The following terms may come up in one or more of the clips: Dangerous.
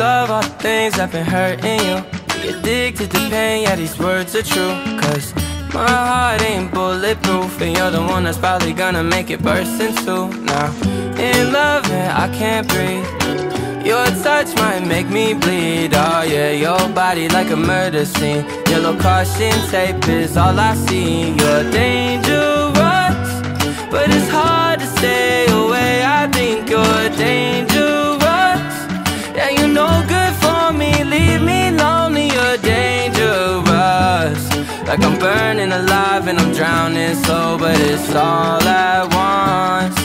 love, all the things I've been hurting you. Be addicted to pain, yeah, these words are true. Cause my heart ain't bulletproof, and you're the one that's probably gonna make it burst in two. Now, in love, and I can't breathe. Your touch might make me bleed, oh yeah. Your body like a murder scene. Yellow caution tape is all I see. You're dangerous, but it's hard to stay away. I think you're dangerous, yeah, you're no good for me. Leave me lonely, you're dangerous. Like I'm burning alive and I'm drowning slow, but it's all at once.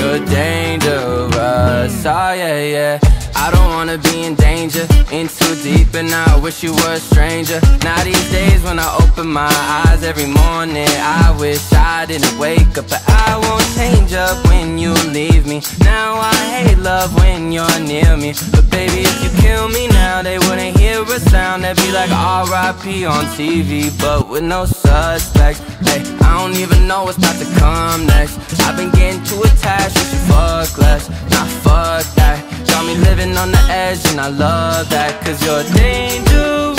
You're dangerous, oh yeah, yeah. I don't wanna be in danger, in too deep, and I wish you were a stranger. Now these days when I open my eyes every morning, I wish I didn't wake up, but I won't change up when you leave me. Now I hate love when you're near me, but baby if you kill me now, they wouldn't hear a sound. They'd be like R.I.P. on TV, but with no suspects. Hey, I don't even know what's about to come next. I've been getting too attached, we should fuck less. Nah, fuck that. Got me living on the edge, and I love that. Cause you're dangerous.